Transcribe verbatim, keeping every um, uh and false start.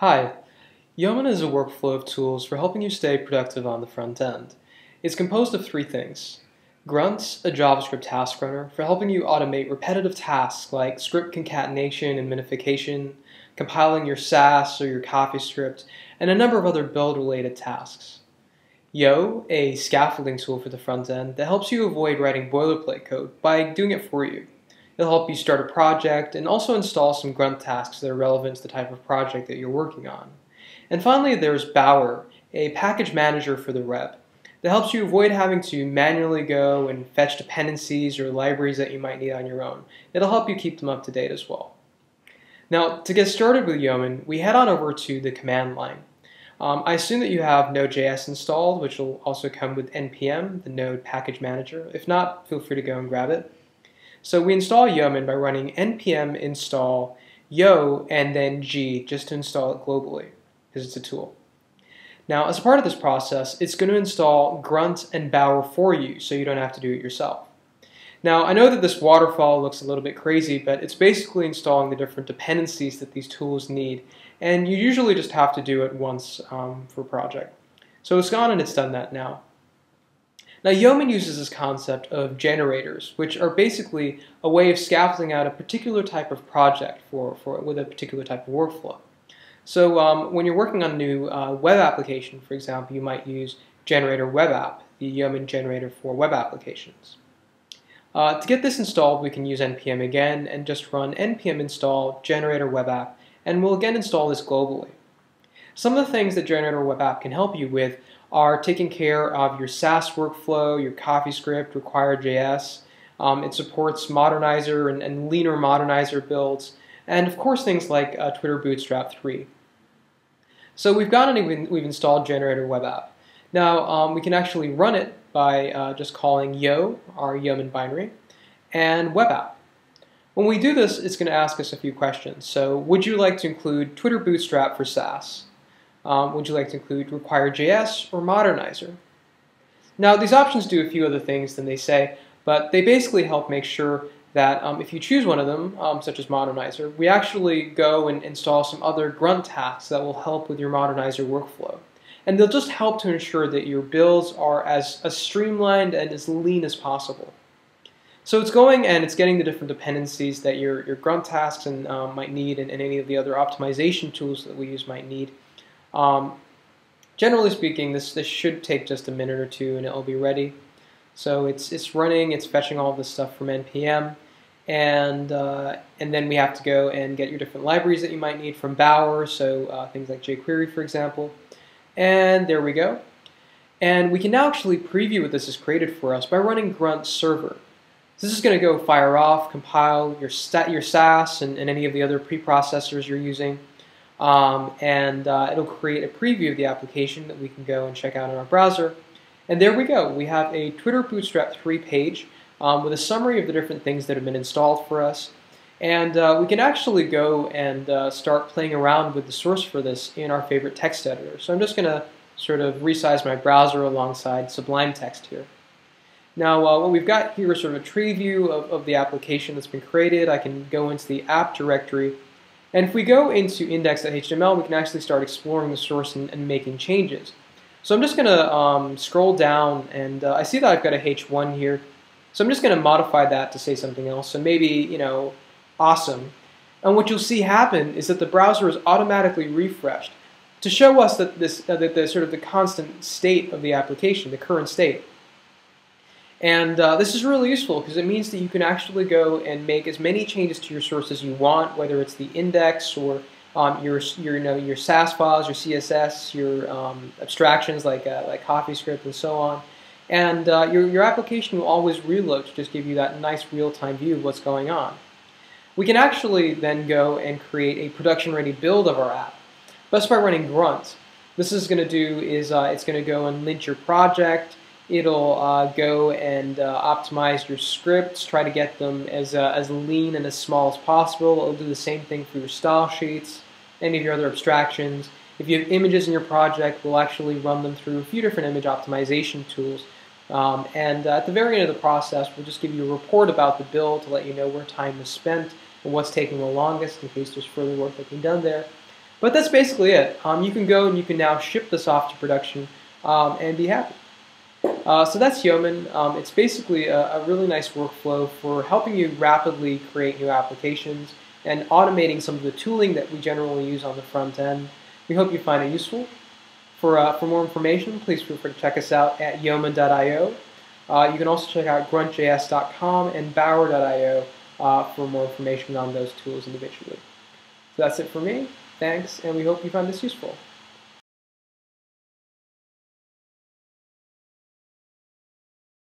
Hi, Yeoman is a workflow of tools for helping you stay productive on the front end. It's composed of three things. Grunt, a JavaScript task runner for helping you automate repetitive tasks like script concatenation and minification, compiling your Sass or your CoffeeScript, and a number of other build-related tasks. Yo, a scaffolding tool for the front end that helps you avoid writing boilerplate code by doing it for you. It'll help you start a project and also install some grunt tasks that are relevant to the type of project that you're working on. And finally, there's Bower, a package manager for the web that helps you avoid having to manually go and fetch dependencies or libraries that you might need on your own. It'll help you keep them up to date as well. Now, to get started with Yeoman, we head on over to the command line. Um, I assume that you have Node dot J S installed, which will also come with N P M, the Node package manager. If not, feel free to go and grab it. So we install Yeoman by running npm install yo and then g just to install it globally because it's a tool. Now, as a part of this process, it's going to install Grunt and Bower for you so you don't have to do it yourself. Now, I know that this waterfall looks a little bit crazy, but it's basically installing the different dependencies that these tools need, and you usually just have to do it once um, for a project. So it's gone and it's done that now. Now, Yeoman uses this concept of generators, which are basically a way of scaffolding out a particular type of project for, for with a particular type of workflow. So um, when you're working on a new uh, web application, for example, you might use generator-webapp, the Yeoman generator for web applications. Uh, to get this installed, we can use npm again and just run npm install generator-webapp, and we'll again install this globally. Some of the things that generator-webapp can help you with are taking care of your Sass workflow, your CoffeeScript, RequireJS. Um, it supports Modernizr and, and leaner Modernizr builds, and of course things like uh, Twitter Bootstrap three. So we've gone and we've installed generator-webapp. Now um, we can actually run it by uh, just calling yo, our Yeoman binary, and webapp. When we do this, it's going to ask us a few questions. So would you like to include Twitter Bootstrap for Sass? Um, would you like to include RequireJS or Modernizr? Now, these options do a few other things than they say, but they basically help make sure that um, if you choose one of them, um, such as Modernizr, we actually go and install some other grunt tasks that will help with your Modernizr workflow. And they'll just help to ensure that your builds are as, as streamlined and as lean as possible. So it's going and it's getting the different dependencies that your, your grunt tasks and, um, might need and, and any of the other optimization tools that we use might need. Um, generally speaking, this, this should take just a minute or two and it'll be ready. So it's, it's running, it's fetching all this stuff from N P M, and, uh, and then we have to go and get your different libraries that you might need from Bower, so uh, things like jQuery, for example. And there we go. And we can now actually preview what this is created for us by running grunt server. So this is going to go fire off, compile your, stat, your Sass and, and any of the other preprocessors you're using. Um, and uh, it'll create a preview of the application that we can go and check out in our browser. And there we go. We have a Twitter Bootstrap three page um, with a summary of the different things that have been installed for us. And uh, we can actually go and uh, start playing around with the source for this in our favorite text editor. So I'm just going to sort of resize my browser alongside Sublime Text here. Now uh, what we've got here is sort of a tree view of, of the application that's been created. I can go into the app directory. And if we go into index dot H T M L, we can actually start exploring the source and, and making changes. So I'm just going to um, scroll down, and uh, I see that I've got a H one here. So I'm just going to modify that to say something else. So maybe, you know, awesome. And what you'll see happen is that the browser is automatically refreshed to show us that this uh, that the sort of the constant state of the application, the current state. And uh, this is really useful because it means that you can actually go and make as many changes to your source as you want, whether it's the index or um, your, your, you know, your Sass files, your C S S, your um, abstractions like, uh, like CoffeeScript and so on. And uh, your, your application will always reload to just give you that nice real-time view of what's going on. We can actually then go and create a production-ready build of our app, just by running grunt. This is going to do is uh, it's going to go and lint your project. It'll uh, go and uh, optimize your scripts, try to get them as, uh, as lean and as small as possible. It'll do the same thing for your style sheets, any of your other abstractions. If you have images in your project, we'll actually run them through a few different image optimization tools. Um, and uh, at the very end of the process, we'll just give you a report about the build to let you know where time was spent and what's taking the longest in case there's further work that can be done there. But that's basically it. Um, you can go and you can now ship this off to production um, and be happy. Uh, so that's Yeoman. Um, it's basically a, a really nice workflow for helping you rapidly create new applications and automating some of the tooling that we generally use on the front end. We hope you find it useful. For, uh, for more information, please feel free to check us out at yeoman dot i o. Uh, you can also check out grunt j s dot com and bower dot i o uh, for more information on those tools individually. So that's it for me. Thanks, and we hope you found this useful.